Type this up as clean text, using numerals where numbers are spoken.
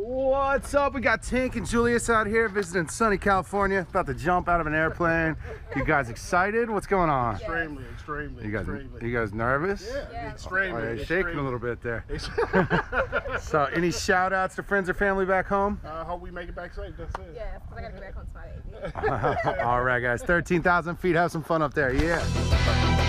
What's up? We got Tink and Julius out here visiting sunny California. About to jump out of an airplane. You guys excited? What's going on? Extremely, extremely. You guys nervous? Yeah. Extremely. Oh, shaking a little bit there. So, any shout outs to friends or family back home? I hope we make it back safe. That's it. Yeah, because I got to go back on Friday. All right, guys. 13,000 feet. Have some fun up there. Yeah.